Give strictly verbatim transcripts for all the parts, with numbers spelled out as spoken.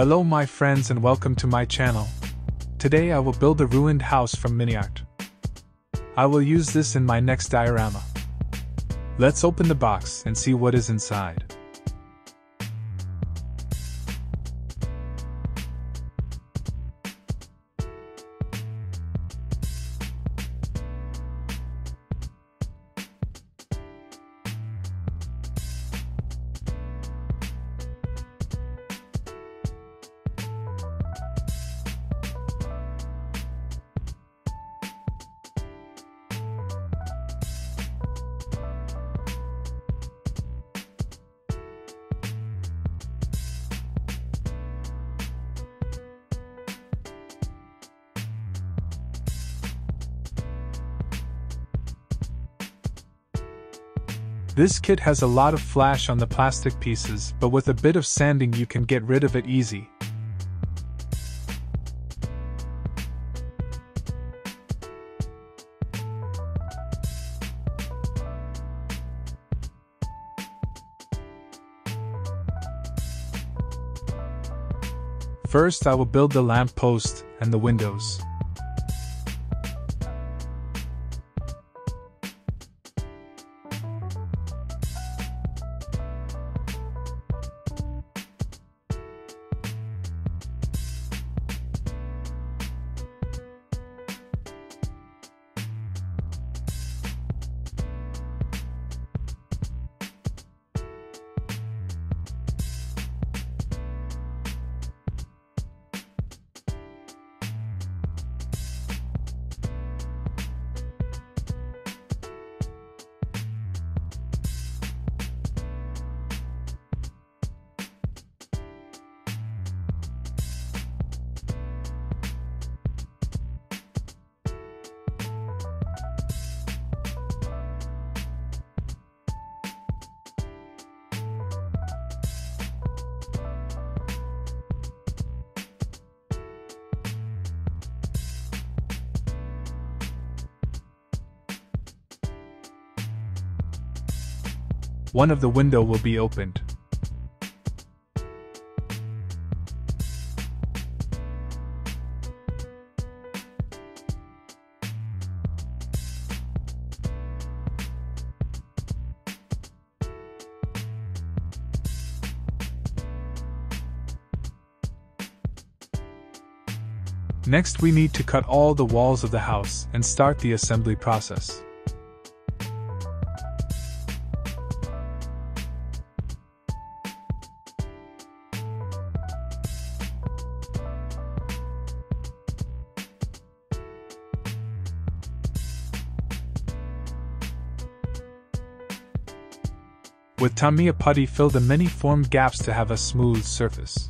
Hello my friends and welcome to my channel. Today I will build a ruined house from MiniArt. I will use this in my next diorama. Let's open the box and see what is inside. This kit has a lot of flash on the plastic pieces, but with a bit of sanding you can get rid of it easy. First I will build the lamp post and the windows. One of the windows will be opened. Next, we need to cut all the walls of the house and start the assembly process. With Tamiya putty, fill the many formed gaps to have a smooth surface.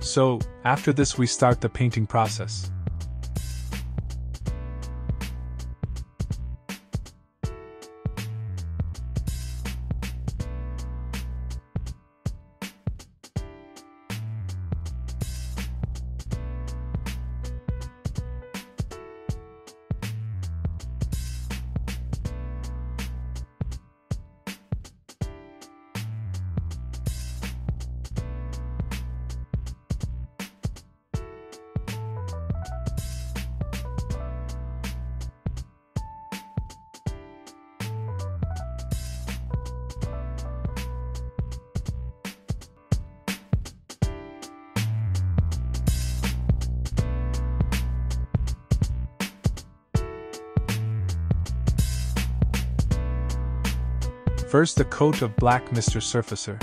So, after this we start the painting process. First, a coat of black Mister Surfacer.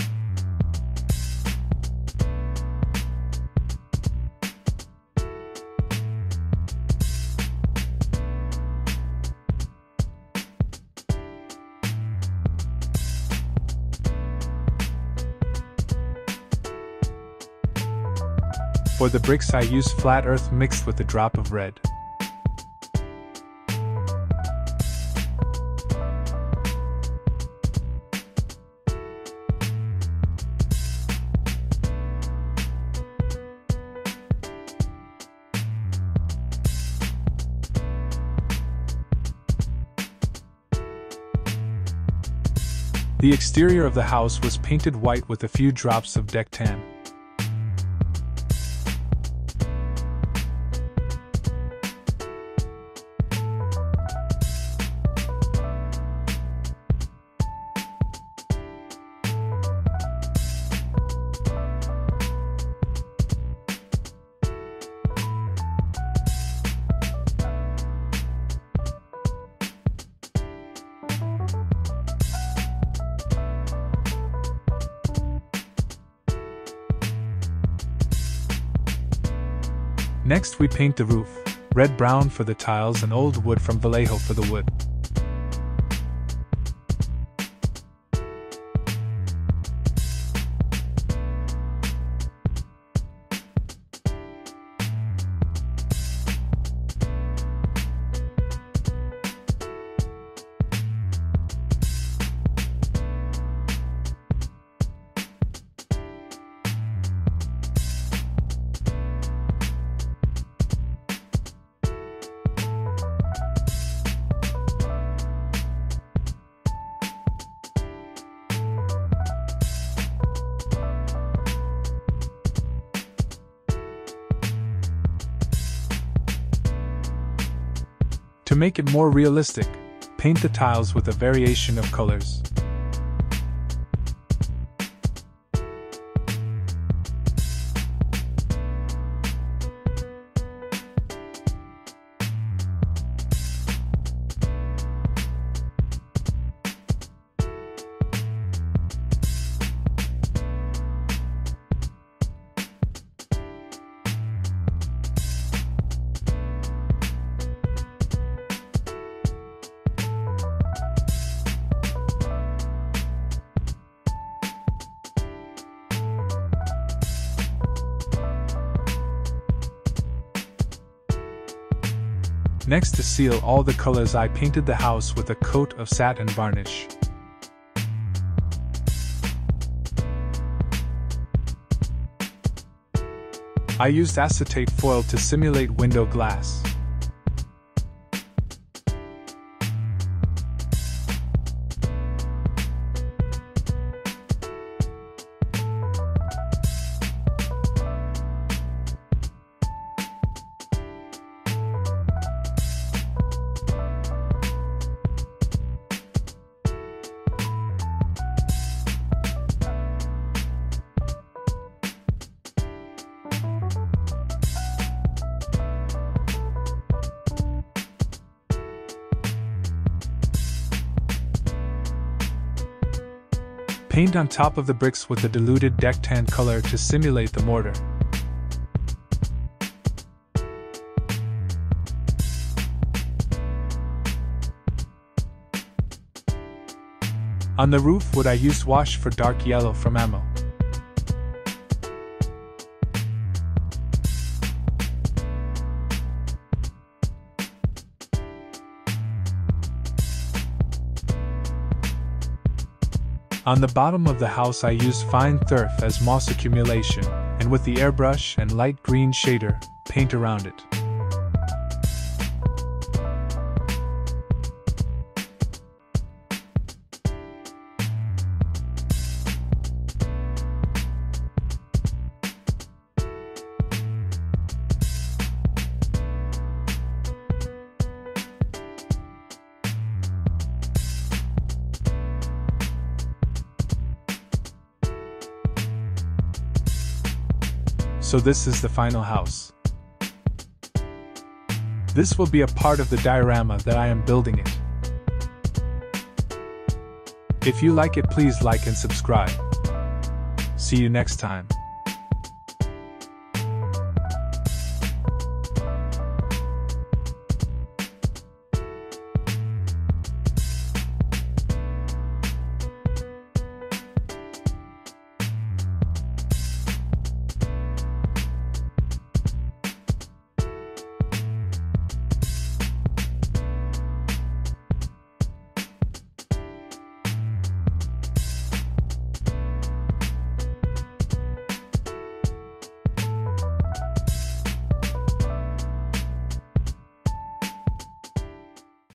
For the bricks I use flat earth mixed with a drop of red. The exterior of the house was painted white with a few drops of deck tan. Next we paint the roof, red brown for the tiles and old wood from Vallejo for the wood. To make it more realistic, paint the tiles with a variation of colors. Next, to seal all the colors, I painted the house with a coat of satin varnish. I used acetate foil to simulate window glass. Paint on top of the bricks with a diluted deck tan color to simulate the mortar. On the roof wood I used wash for dark yellow from ammo. On the bottom of the house I used fine turf as moss accumulation, and with the airbrush and light green shader, paint around it. So this is the final house. This will be a part of the diorama that I am building it. If you like it, please like and subscribe. See you next time.